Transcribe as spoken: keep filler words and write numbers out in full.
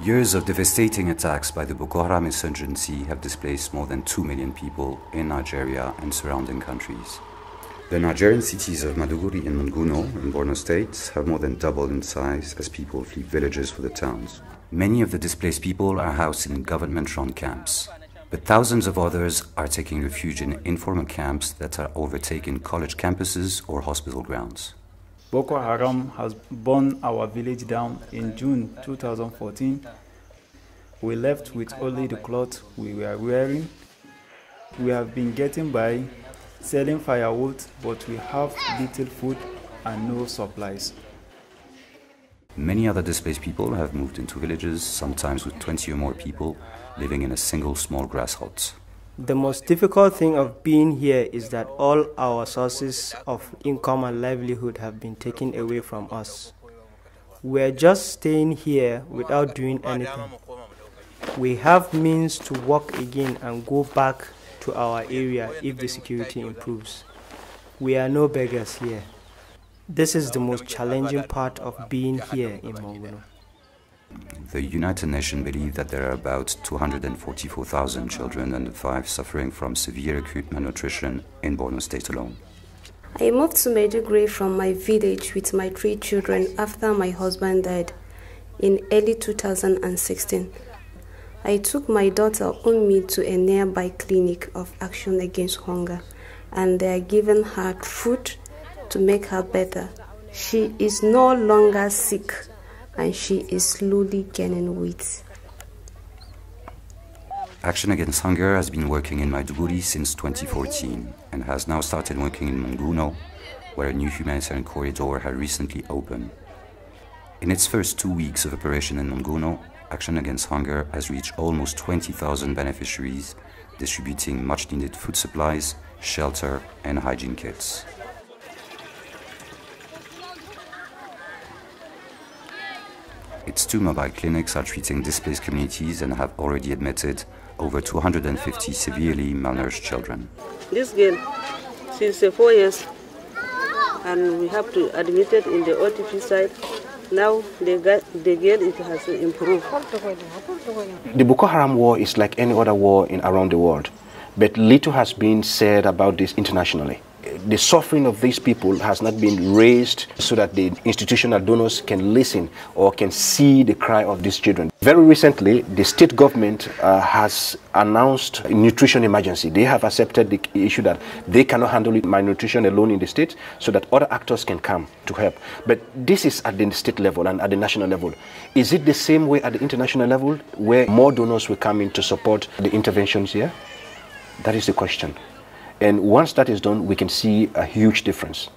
Years of devastating attacks by the Boko Haram insurgency have displaced more than two million people in Nigeria and surrounding countries. The Nigerian cities of Maiduguri and Monguno in Borno State have more than doubled in size as people flee villages for the towns. Many of the displaced people are housed in government-run camps, but thousands of others are taking refuge in informal camps that are overtaking college campuses or hospital grounds. Boko Haram has burned our village down in June two thousand fourteen. We left with only the clothes we were wearing. We have been getting by selling firewood, but we have little food and no supplies. Many other displaced people have moved into villages, sometimes with twenty or more people living in a single small grass hut. The most difficult thing of being here is that all our sources of income and livelihood have been taken away from us. We're just staying here without doing anything. We have means to walk again and go back to our area if the security improves. We are no beggars here. This is the most challenging part of being here in Monguno. The United Nations believes that there are about two hundred forty-four thousand children under five suffering from severe acute malnutrition in Borno State alone. I moved to Maiduguri from my village with my three children after my husband died in early two thousand sixteen. I took my daughter Ommi to a nearby clinic of Action Against Hunger, and they are giving her food to make her better. She is no longer sick, and she is slowly gaining weight. Action Against Hunger has been working in Maiduguri since twenty fourteen and has now started working in Monguno, where a new humanitarian corridor had recently opened. In its first two weeks of operation in Monguno, Action Against Hunger has reached almost twenty thousand beneficiaries, distributing much-needed food supplies, shelter and hygiene kits. Its two mobile clinics are treating displaced communities and have already admitted over two hundred fifty severely malnourished children. This girl, she's uh, four years, and we have to admit it in the O T P side. Now the, the girl it has improved. The Boko Haram war is like any other war in around the world, but little has been said about this internationally. The suffering of these people has not been raised so that the institutional donors can listen or can see the cry of these children. Very recently, the state government uh, has announced a nutrition emergency. They have accepted the issue that they cannot handle it, malnutrition alone in the state, so that other actors can come to help. But this is at the state level and at the national level. Is it the same way at the international level, where more donors will come in to support the interventions here? That is the question. And once that is done, we can see a huge difference.